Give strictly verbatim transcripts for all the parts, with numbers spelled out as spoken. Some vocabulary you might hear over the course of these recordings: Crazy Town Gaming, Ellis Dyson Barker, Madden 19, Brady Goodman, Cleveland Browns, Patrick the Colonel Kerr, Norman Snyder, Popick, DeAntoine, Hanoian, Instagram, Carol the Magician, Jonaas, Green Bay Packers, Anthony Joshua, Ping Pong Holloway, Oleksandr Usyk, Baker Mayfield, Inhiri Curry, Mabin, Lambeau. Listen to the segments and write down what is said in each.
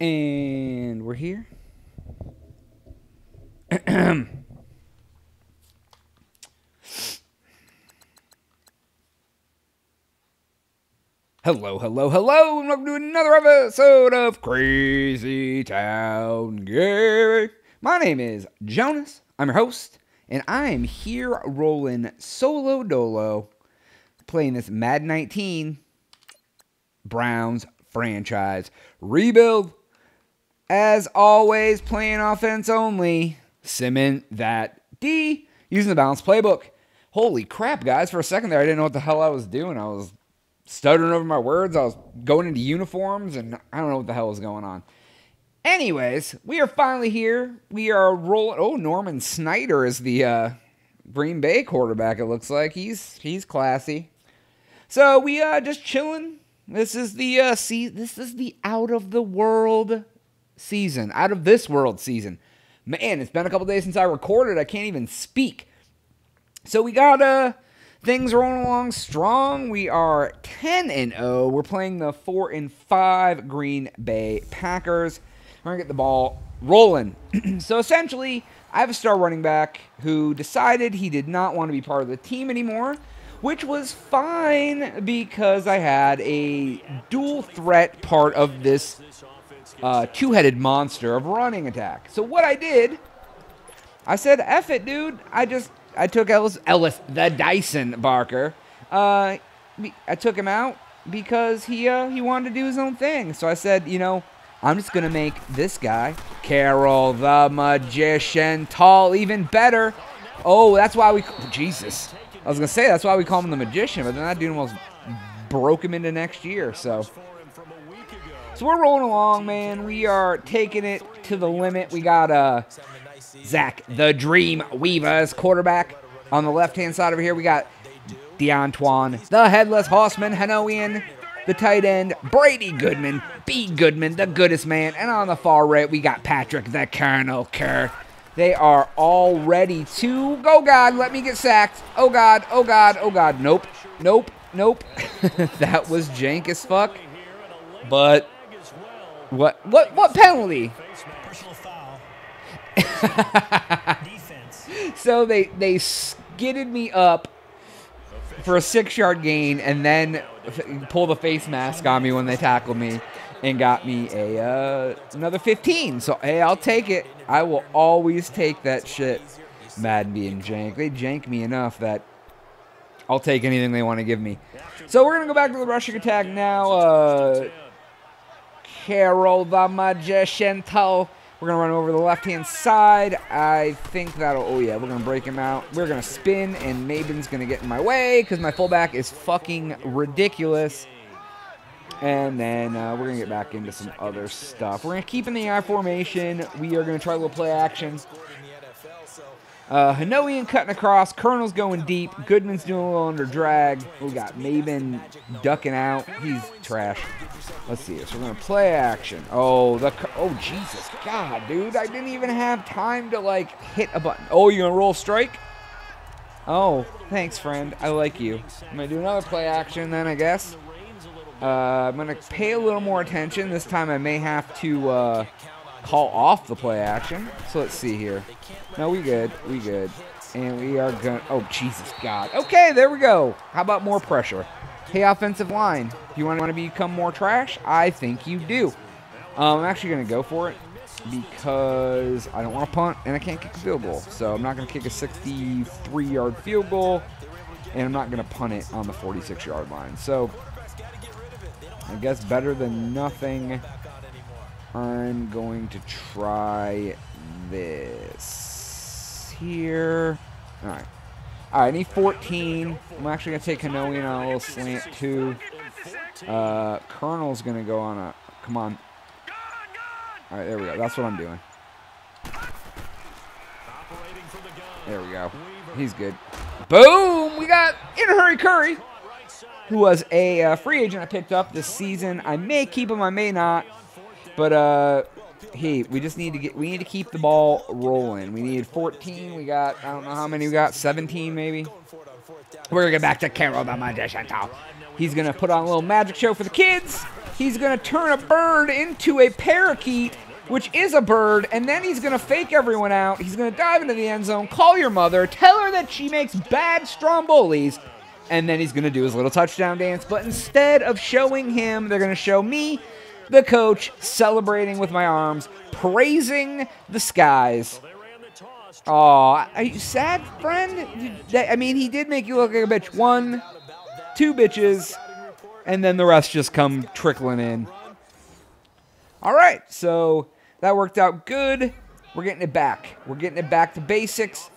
And we're here. Hello, hello, hello, and welcome to another episode of Crazy Town Gaming. My name is Jonaas, I'm your host, and I am here rolling solo dolo, playing this Madden nineteen Browns franchise rebuild. As always, playing offense only, simming that D, using the balanced playbook. Holy crap, guys, for a second there, I didn't know what the hell I was doing. I was stuttering over my words. I was going into uniforms, and I don't know what the hell was going on. Anyways, we are finally here. We are rolling. Oh, Norman Snyder is the uh, Green Bay quarterback, it looks like. He's he's classy. So we are uh, just chilling. This is the uh, see. This is the out of the world season, out of this world season. Man, it's been a couple days since I recorded. I can't even speak. So we got uh. things rolling along strong. We are ten and oh. We're playing the four and five Green Bay Packers. We're going to get the ball rolling. So essentially, I have a star running back who decided he did not want to be part of the team anymore, which was fine because I had a dual threat part of this uh, two-headed monster of running attack. So what I did, I said, F it, dude. I just... I took Ellis, Ellis the Dyson Barker. Uh, I took him out because he uh, he wanted to do his own thing. So I said, you know, I'm just going to make this guy, Carol the Magician, tall, even better. Oh, that's why we... Jesus. I was going to say, that's why we call him the Magician, but then that dude almost broke him into next year. So, so we're rolling along, man. We are taking it to the limit. We got... Uh, Zach, the Dream Weaver's quarterback. On the left-hand side over here, we got DeAntoine, the Headless Horseman, Hanoian, the tight end, Brady Goodman, B. Goodman, the goodest man. And on the far right, we got Patrick the Colonel Kerr. They are all ready to go. God, let me get sacked. Oh, God, oh, God, oh, God. Nope, nope, nope. That was jank as fuck. But what, what, what penalty? So they they skidded me up for a six-yard gain and then pulled a face mask on me when they tackled me and got me a uh, another fifteen. So, hey, I'll take it. I will always take that shit. Madden being jank. They jank me enough that I'll take anything they want to give me. So we're going to go back to the rushing attack now. Uh, Carol the Magician. We're going to run over the left-hand side. I think that'll... Oh, yeah. We're going to break him out. We're going to spin, and Mabin's going to get in my way because my fullback is fucking ridiculous. And then uh, we're going to get back into some other stuff. We're going to keep in the I formation. We are going to try a little play action. Uh, Hanoian cutting across. Colonel's going deep. Goodman's doing a little under drag. We got Mabin ducking out. He's trash. Let's see this. We're going to play action. Oh, the oh Jesus. God, dude. I didn't even have time to, like, hit a button. Oh, you're going to roll strike? Oh, thanks, friend. I like you. I'm going to do another play action then, I guess. Uh, I'm going to pay a little more attention. This time I may have to... Uh, call off the play action. So let's see here. No, we good. We good. And we are going... Oh, Jesus, God. Okay, there we go. How about more pressure? Hey, offensive line, you want to become more trash? I think you do. Um, I'm actually going to go for it because I don't want to punt and I can't kick a field goal. So I'm not going to kick a sixty-three yard field goal and I'm not going to punt it on the forty-six yard line. So I guess better than nothing... I'm going to try this here. All right. All right, I need fourteen. I'm actually going to take Hanoian on a little slant, too. Uh, Colonel's going to go on a... Come on. All right, there we go. That's what I'm doing. There we go. He's good. Boom! We got Inhiri Curry, who was a uh, free agent I picked up this season. I may keep him. I may not. But uh, hey, we just need to get. We need to keep the ball rolling. We need fourteen. We got. I don't know how many we got. seventeen maybe. We're gonna get back to Carol the Magician. He's gonna put on a little magic show for the kids. He's going to turn a bird into a parakeet, which is a bird, and then he's going to fake everyone out. He's going to dive into the end zone, call your mother, tell her that she makes bad strombolis, and then he's going to do his little touchdown dance. But instead of showing him, they're going to show me, the coach, celebrating with my arms, praising the skies. Aw, are you sad, friend? I mean, he did make you look like a bitch. One, two bitches, and then the rest just come trickling in. All right, so that worked out good. We're getting it back. We're getting it back to basics.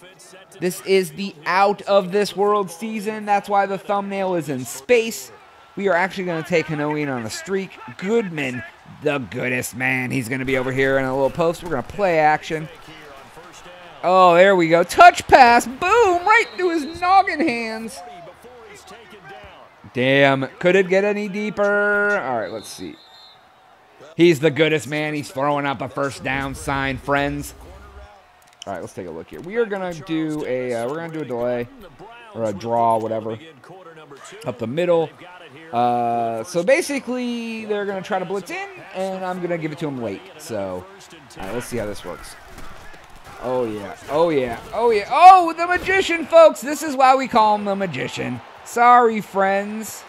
This is the out of this world season. That's why the thumbnail is in space. We are actually going to take Hanoian on a streak. Goodman, the goodest man. He's going to be over here in a little post. We're going to play action. Oh, there we go. Touch pass. Boom. Right through his noggin hands. Damn. Could it get any deeper? All right, let's see. He's the goodest man. He's throwing up a first down sign, friends. All right, let's take a look here. We are going to do a uh, we're going to do a delay or a draw, whatever, up the middle. Uh, so basically, they're going to try to blitz in, and I'm going to give it to him late. So, all right, let's see how this works. Oh, yeah. Oh, yeah. Oh, yeah. Oh, the magician, folks. This is why we call him the magician. Sorry, friends.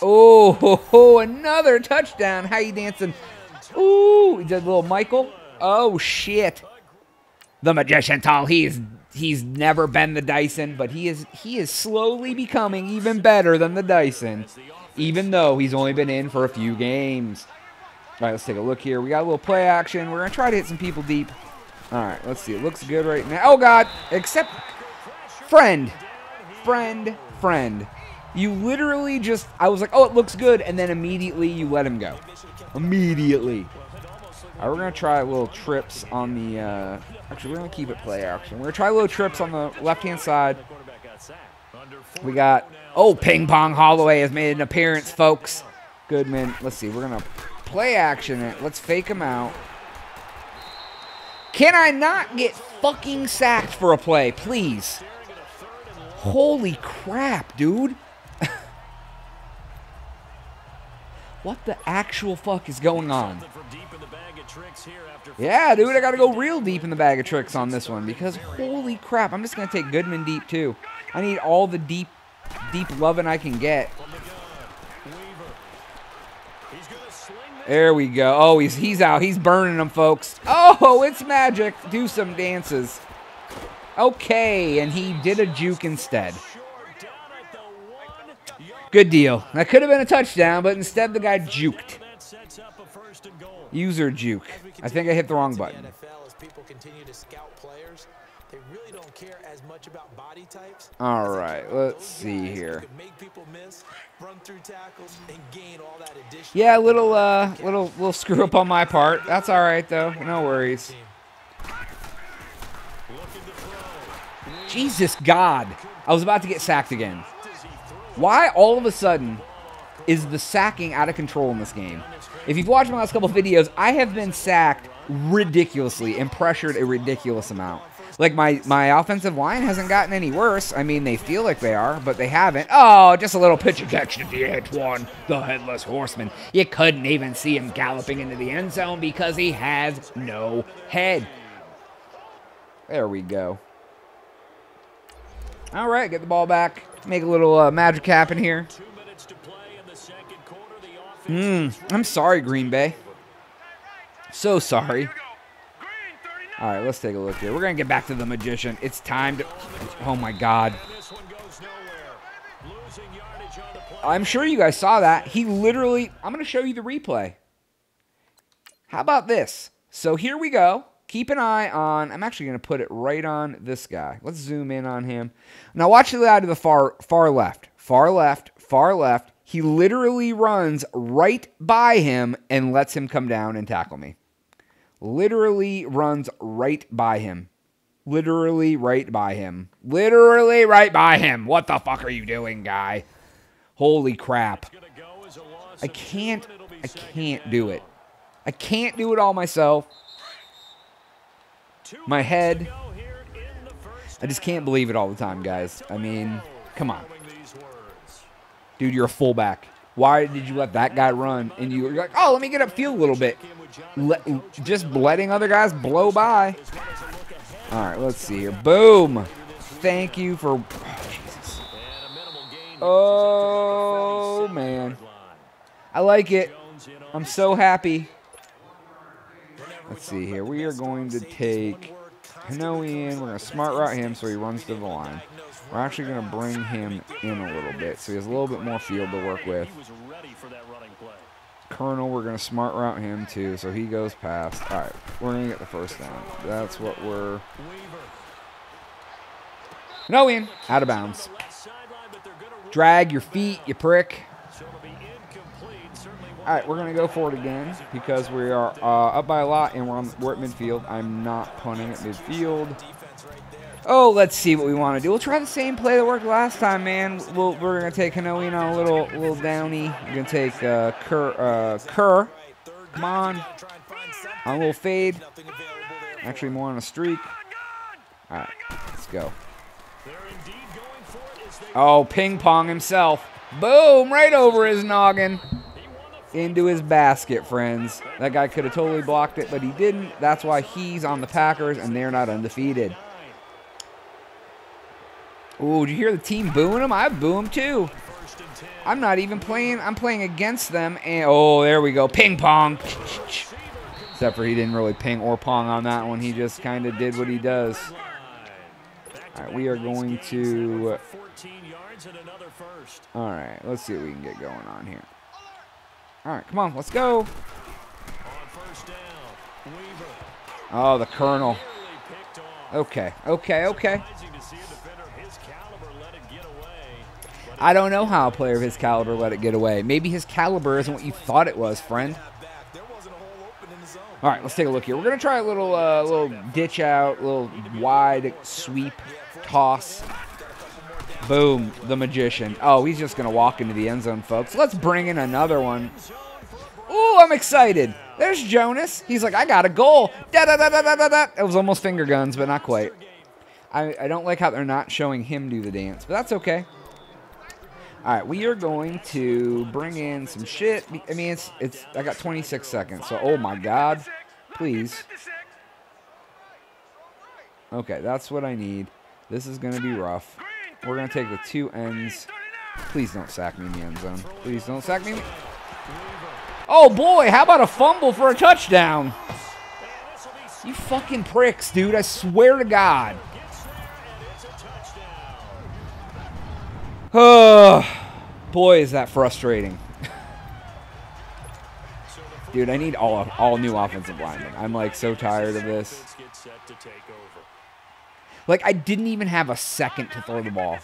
Oh, ho, ho, another touchdown. How you dancing? Ooh, he did a little Michael. Oh, shit. The magician, tall. He is, he's never been the Dyson, but he is, he is slowly becoming even better than the Dyson, even though he's only been in for a few games. All right, let's take a look here. We got a little play action. We're going to try to hit some people deep. All right, let's see. It looks good right now. Oh, God. Except friend, friend, friend. You literally just, I was like, oh, it looks good. And then immediately you let him go. Immediately. All right, we're going to try little trips on the, uh, actually, we're going to keep it play action. We're going to try little trips on the left-hand side. We got, oh, Ping Pong Holloway has made an appearance, folks. Goodman. Let's see. We're going to play action it. Let's fake him out. Can I not get fucking sacked for a play, please? Holy crap, dude. What the actual fuck is going on? Yeah, dude, I gotta go real deep in the bag of tricks on this one because holy crap, I'm just gonna take Goodman deep too. I need all the deep, deep loving I can get. There we go. Oh, he's he's out. He's burning them, folks. Oh, it's magic. Do some dances. Okay, and he did a juke instead. Good deal. That could have been a touchdown, but instead the guy juked. User juke. I think I hit the wrong button. All right, let's see here. Yeah, a little, uh, little, little screw up on my part. That's all right, though. No worries. Jesus God. I was about to get sacked again. Why all of a sudden is the sacking out of control in this game? If you've watched my last couple videos, I have been sacked ridiculously and pressured a ridiculous amount. Like, my, my offensive line hasn't gotten any worse. I mean, they feel like they are, but they haven't. Oh, just a little pitch injection to DeAntoine, the Headless Horseman. You couldn't even see him galloping into the end zone because he has no head. There we go. All right, get the ball back. Make a little uh, magic happen here. Mm, I'm sorry, Green Bay. So sorry. All right, let's take a look here. We're going to get back to the magician. It's time to... Oh, my God. I'm sure you guys saw that. He literally... I'm going to show you the replay. How about this? So here we go. Keep an eye on... I'm actually going to put it right on this guy. Let's zoom in on him. Now watch the guy to the far, far left. Far left. Far left. He literally runs right by him and lets him come down and tackle me. Literally runs right by him. Literally right by him. Literally right by him. What the fuck are you doing, guy? Holy crap. I can't, I can't do it. I can't do it all myself. My head. I just can't believe it all the time, guys. I mean, come on. Dude, you're a fullback. Why did you let that guy run? And you were like, oh, let me get upfield a little bit. Let, just letting other guys blow by. All right, let's see here. Boom. Thank you for... Oh, Jesus. Oh, man. I like it. I'm so happy. Let's see here. We are going to take Hanoian. We're going to smart route him so he runs to the line. We're actually going to bring him in a little bit so he has a little bit more field to work with. Colonel, we're going to smart route him too so he goes past. All right, we're going to get the first down. That's what we're... No in. Out of bounds. Drag your feet, you prick. All right, we're going to go for it again because we are uh, up by a lot and we're, on, we're at midfield. I'm not punting at midfield. Oh, let's see what we want to do. We'll try the same play that worked last time, man. We'll, we're going to take Hanoian on a little little downy. We're going to take uh, Kerr, uh, Kerr. Come on. On a little fade. Actually, more on a streak. All right, let's go. Oh, Ping Pong himself. Boom, right over his noggin. Into his basket, friends. That guy could have totally blocked it, but he didn't. That's why he's on the Packers, and they're not undefeated. Ooh, did you hear the team booing him? I boo him too. I'm not even playing. I'm playing against them. And oh, there we go. Ping pong. Except for he didn't really ping or pong on that one. He just kind of did what he does. All right, we are going to... All right, let's see what we can get going on here. All right, come on. Let's go. Oh, the Colonel. Okay, okay, okay. I don't know how a player of his caliber let it get away. Maybe his caliber isn't what you thought it was, friend. All right, let's take a look here. We're going to try a little uh, little ditch out, little wide sweep, toss. Boom, the magician. Oh, he's just going to walk into the end zone, folks. Let's bring in another one. Ooh, I'm excited. There's Jonaas. He's like, I got a goal. Da da da da da da da. It was almost finger guns, but not quite. I, I don't like how they're not showing him do the dance, but that's okay. All right, we are going to bring in some shit. I mean, it's it's. I got twenty-six seconds, so oh my god, please. Okay, that's what I need. This is going to be rough. We're going to take the two ends. Please don't sack me in the end zone. Please don't sack me. Oh boy, how about a fumble for a touchdown? You fucking pricks, dude! I swear to God. Oh, boy, is that frustrating. Dude, I need all all new offensive linemen. I'm, like, so tired of this. Like, I didn't even have a second to throw the ball.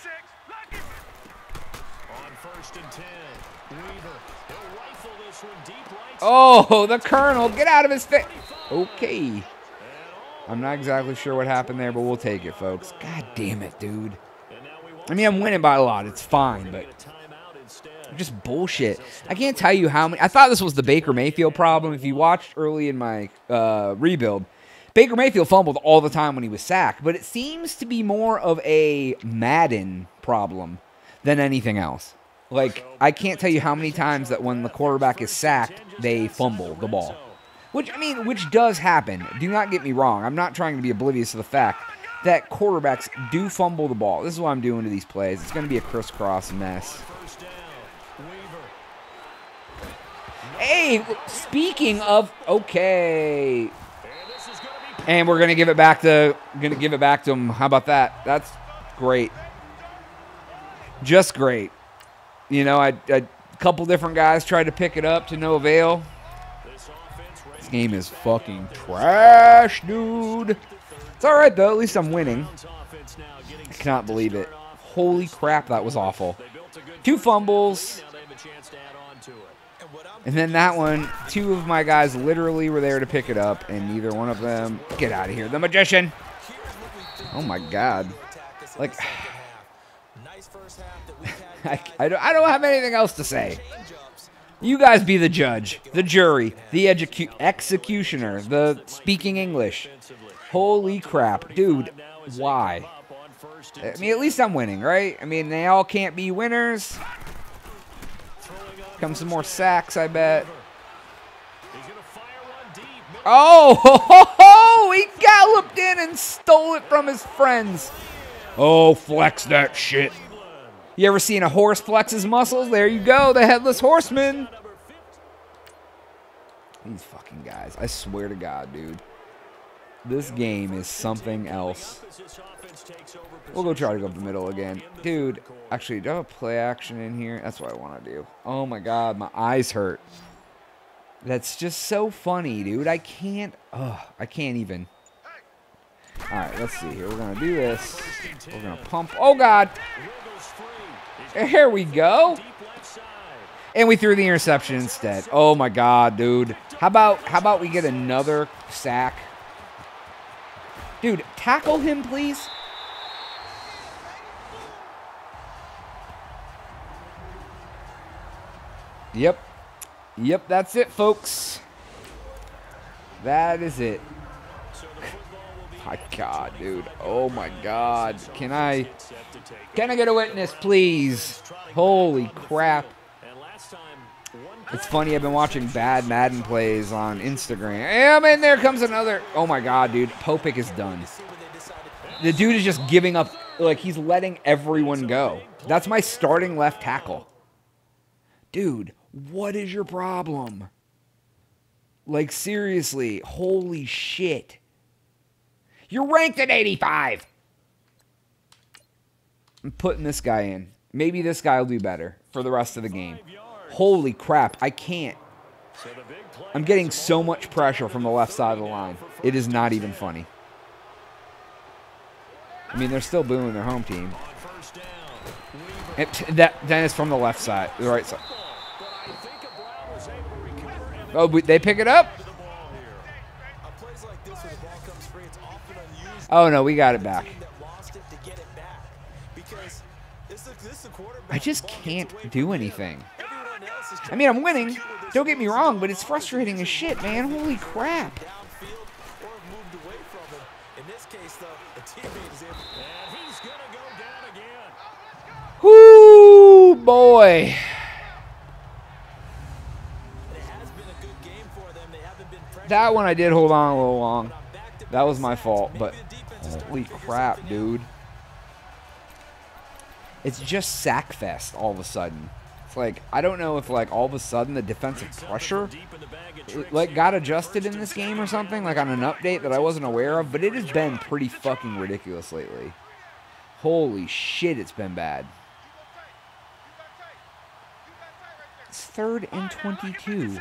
Oh, the Colonel. Get out of his face. Okay. I'm not exactly sure what happened there, but we'll take it, folks. God damn it, dude. I mean, I'm winning by a lot. It's fine, but just bullshit. I can't tell you how many. I thought this was the Baker Mayfield problem. If you watched early in my uh, rebuild, Baker Mayfield fumbled all the time when he was sacked, but it seems to be more of a Madden problem than anything else. Like, I can't tell you how many times that when the quarterback is sacked, they fumble the ball, which, I mean, which does happen. Do not get me wrong. I'm not trying to be oblivious to the fact that quarterbacks do fumble the ball. This is what I'm doing to these plays. It's going to be a crisscross mess. Hey, speaking of, okay. And we're going to give it back to, going to give it back to him. How about that? That's great. Just great. You know, I, I, a couple different guys tried to pick it up to no avail. This game is fucking trash, dude. It's all right, though. At least I'm winning. I cannot believe it. Holy crap, that was awful. Two fumbles. And then that one, two of my guys literally were there to pick it up, and neither one of them. Get out of here. The magician. Oh, my God. Like, I, I don't, I don't have anything else to say. You guys be the judge, the jury, the execu executioner, the speaking English. Holy crap, dude, why? I mean, at least I'm winning, right? I mean, they all can't be winners. Comes some more sacks, I bet. Oh, ho, ho, ho! He galloped in and stole it from his friends. Oh, flex that shit. You ever seen a horse flex his muscles? There you go, the Headless Horseman. These fucking guys, I swear to God, dude. This game is something else. We'll go try to go up the middle again. Dude, actually, do I have a play action in here? That's what I want to do. Oh, my God, my eyes hurt. That's just so funny, dude. I can't, ugh, I can't even. All right, let's see here. We're going to do this. We're going to pump. Oh, God. Here we go. And we threw the interception instead. Oh, my God, dude. How about, how about we get another sack? Dude, tackle him, please. Yep. Yep, that's it, folks. That is it. My God, dude. Oh, my God. Can I, can I get a witness, please? Holy crap. It's funny, I've been watching bad Madden plays on Instagram. Yeah, man, there comes another. Oh, my God, dude. Popick is done. The dude is just giving up. Like, he's letting everyone go. That's my starting left tackle. Dude, what is your problem? Like, seriously. Holy shit. You're ranked at eighty-five. I'm putting this guy in. Maybe this guy will do better for the rest of the game. Holy crap, I can't. I'm getting so much pressure from the left side of the line. It is not even funny. I mean, they're still booing their home team. It, that, that is from the left side, the right side. Oh, but they pick it up. Oh, no, we got it back. I just can't do anything. I mean, I'm winning. Don't get me wrong, but it's frustrating as shit, man. Holy crap. Whoo, boy. That one I did hold on a little long. That was my fault, but holy crap, dude. It's just sack fest all of a sudden. Like, I don't know if, like, all of a sudden the defensive pressure, like, got adjusted in this game or something, like, on an update that I wasn't aware of, but it has been pretty fucking ridiculous lately. Holy shit, it's been bad. It's third and twenty-two.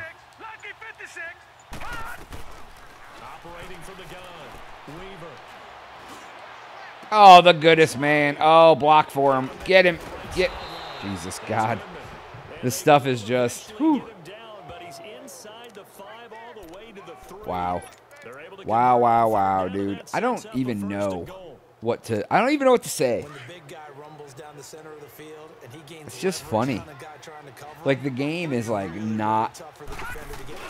Oh, the goodest man. Oh, block for him. Get him. Get. Jesus, God. This stuff is just, whew. Wow. Wow, wow, wow, dude. I don't even know what to, I don't even know what to say. It's just funny. Like, the game is, like, not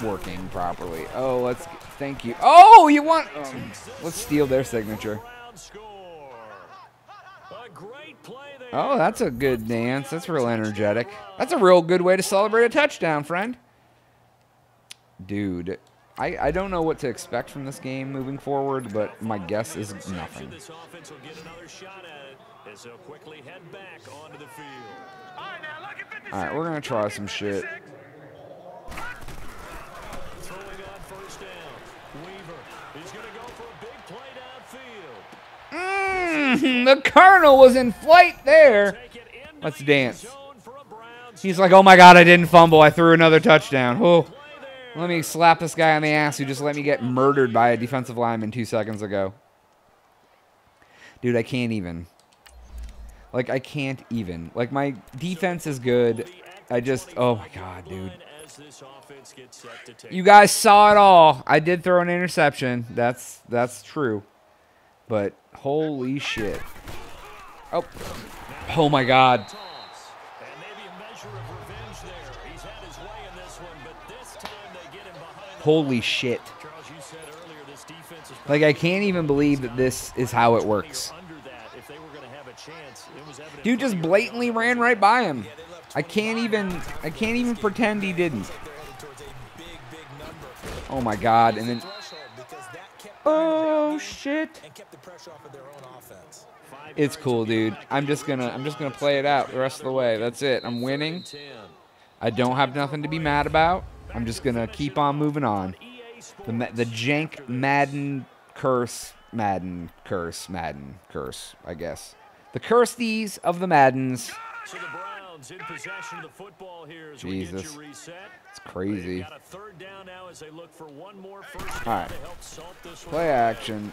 working properly. Oh, let's, thank you. Oh, you want, oh, let's steal their signature. Oh, that's a good dance. That's real energetic. That's a real good way to celebrate a touchdown, friend. Dude, I, I don't know what to expect from this game moving forward, but my guess is nothing. All right, we're going to try some shit. The Colonel was in flight there. Let's dance. He's like, oh, my God, I didn't fumble. I threw another touchdown. Oh, let me slap this guy on the ass who just let me get murdered by a defensive lineman two seconds ago. Dude, I can't even. Like, I can't even. Like, my defense is good. I just, oh, my God, dude. You guys saw it all. I did throw an interception. That's, that's true. But holy shit. Oh. Oh my God. Holy shit. Like, I can't even believe that this is how it works. Dude just blatantly ran right by him. I can't even I can't even pretend he didn't. Oh my God, and then oh shit. It's cool, dude. I'm just gonna I'm just gonna play it out the rest of the way. That's it. I'm winning. I don't have nothing to be mad about. I'm just gonna keep on moving on. The the jank Madden curse, Madden curse, Madden curse. I guess the cursies of the Maddens. So the Browns in possession of the football here as we get you reset. It's crazy. Got a third down now as they look for one more first. All right, play action.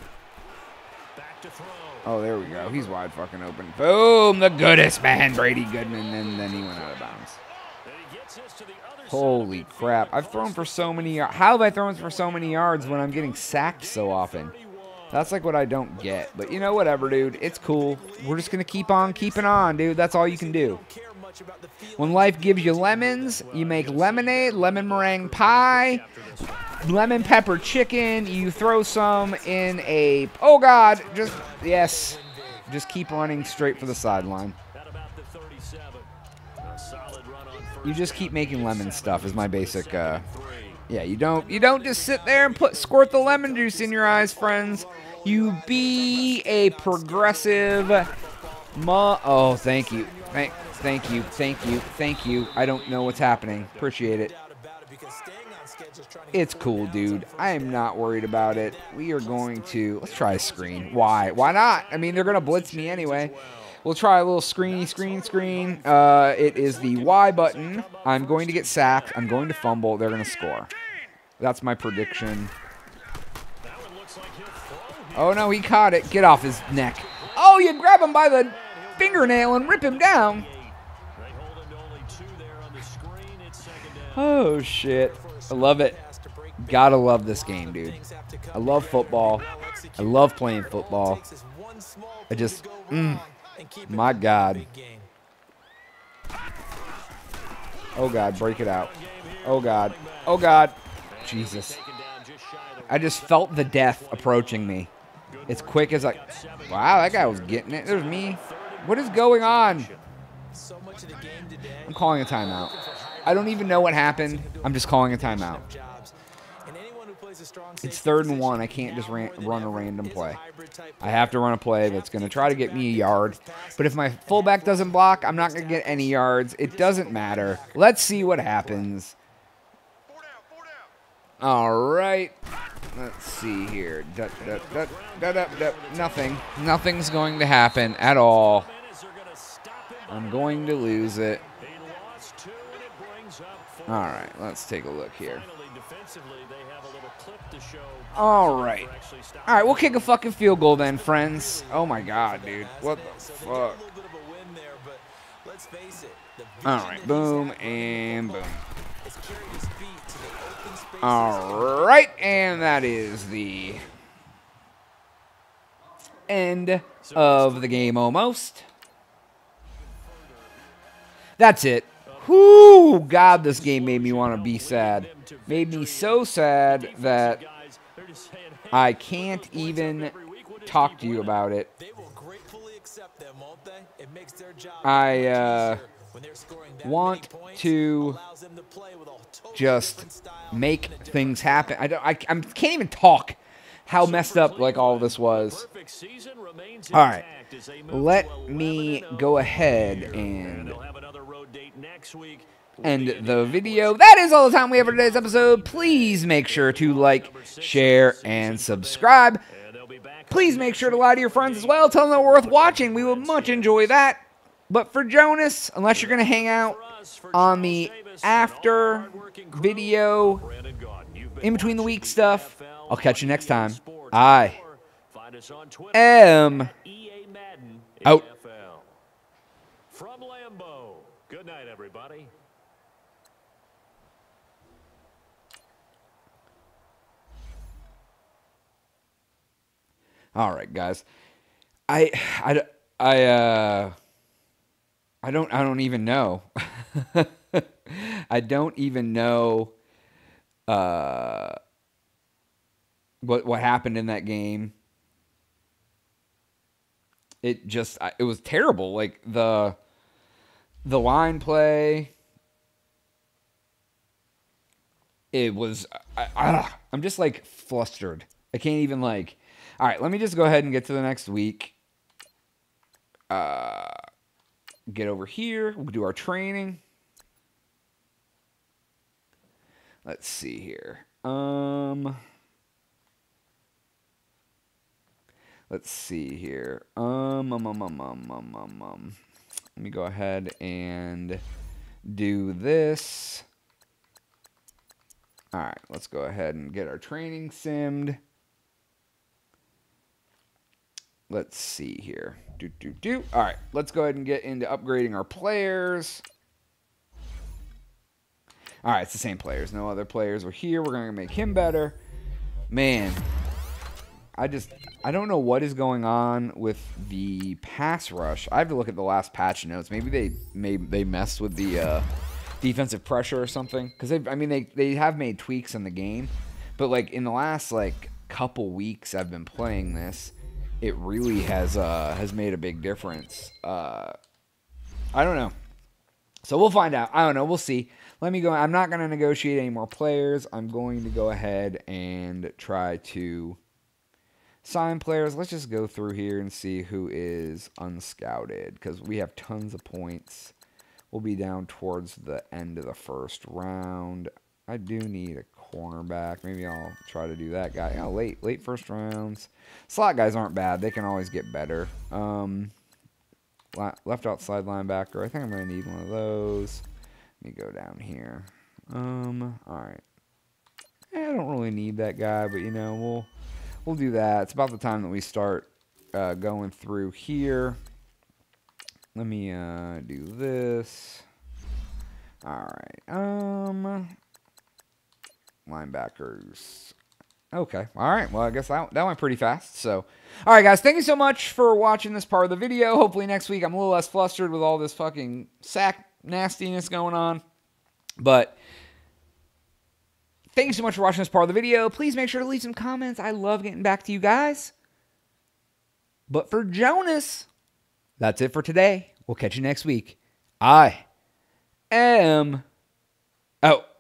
Back to throw. Oh, there we go. He's wide fucking open. Boom! The goodest man, Brady Goodman, and then he went out of bounds. Holy crap! I've thrown for so many yards. How have I thrown for so many yards when I'm getting sacked so often? That's like what I don't get. But you know, whatever, dude. It's cool. We're just gonna keep on keeping on, dude. That's all you can do. When life gives you lemons, you make lemonade, lemon meringue pie, lemon pepper chicken. You throw some in a. Oh God! Just yes. Just keep running straight for the sideline. You just keep making lemon stuff is my basic, uh, yeah, you don't, you don't just sit there and put, squirt the lemon juice in your eyes, friends. You be a progressive ma, oh, thank you, thank, thank you, thank you, thank you. I don't know what's happening. Appreciate it. It's cool, dude. I am not worried about it. We are going to, let's try a screen. Why? Why not? I mean, they're going to blitz me anyway. We'll try a little screeny screen screen. Uh, it is the Y button. I'm going to get sacked. I'm going to fumble. They're going to score. That's my prediction. Oh, no, he caught it. Get off his neck. Oh, you grab him by the fingernail and rip him down. Oh, shit. I love it. Gotta love this game, dude. I love football. I love playing football. I just... Mm. My God. Oh, God. Break it out. Oh, God. Oh, God. Jesus. I just felt the death approaching me. It's quick as I... Wow, that guy was getting it. There's me. What is going on? I'm calling a timeout. I don't even know what happened. I'm just calling a timeout. It's third and one. I can't just ran, run a random play. I have to run a play that's going to try to get me a yard. But if my fullback doesn't block, I'm not going to get any yards. It doesn't matter. Let's see what happens. All right. Let's see here. Da, da, da, da, da, da. Nothing. Nothing's going to happen at all. I'm going to lose it. All right. Let's take a look here. All right. All right, we'll kick a fucking field goal then, friends. Oh, my God, dude. What the fuck? All right, boom and boom. All right, and that is the end of the game almost. That's it. Whoo, God, this game made me want to be sad. Made me so sad that I can't even talk to you about it. I uh, want to just make things happen. I, don't, I, I can't even talk how messed up like all this was. All right, let me go ahead and... end the video. That is all the time we have for today's episode. Please make sure to like, share, and subscribe. Please make sure to lie to your friends as well. Tell them they're worth watching. We would much enjoy that. But for Jonaas, unless you're going to hang out on the after video, in between the week stuff, I'll catch you next time. I am out. From Lambeau. Good night, everybody. All right, guys. I, I, I, uh, I don't, I don't even know. I don't even know, uh, what, what happened in that game. It just, it was terrible. Like the, the line play. It was, I, I, I'm just like flustered. I can't even like, all right, let me just go ahead and get to the next week. Uh, get over here. We'll do our training. Let's see here. Um, let's see here. Um, um, um, um, um, um, um, um. Let me go ahead and do this. All right, let's go ahead and get our training simmed. Let's see here. Do, do, do. All right, let's go ahead and get into upgrading our players. All right, it's the same players. No other players were here. We're going to make him better. Man, I just, I don't know what is going on with the pass rush. I have to look at the last patch notes. Maybe they, maybe they messed with the... Uh, defensive pressure or something, because they I mean they they have made tweaks in the game, but like in the last like couple weeks I've been playing this, it really has uh has made a big difference. uh I don't know, so we'll find out. I don't know, we'll see. Let me go. I'm not going to negotiate any more players. I'm going to go ahead and try to sign players. Let's just go through here and see who is unscouted, because we have tons of points. We'll be down towards the end of the first round. I do need a cornerback. Maybe I'll try to do that guy. Yeah, late, late first rounds. Slot guys aren't bad. They can always get better. Um, left outside linebacker. I think I'm going to need one of those. Let me go down here. Um, all right. Eh, I don't really need that guy, but you know, we'll we'll do that. It's about the time that we start uh, going through here. Let me uh, do this. All right. Um, linebackers. Okay. All right. Well, I guess that, that went pretty fast. So, all right, guys. Thank you so much for watching this part of the video. Hopefully next week I'm a little less flustered with all this fucking sack nastiness going on. But... thank you so much for watching this part of the video. Please make sure to leave some comments. I love getting back to you guys. But for Jonaas... that's it for today. We'll catch you next week. I am out.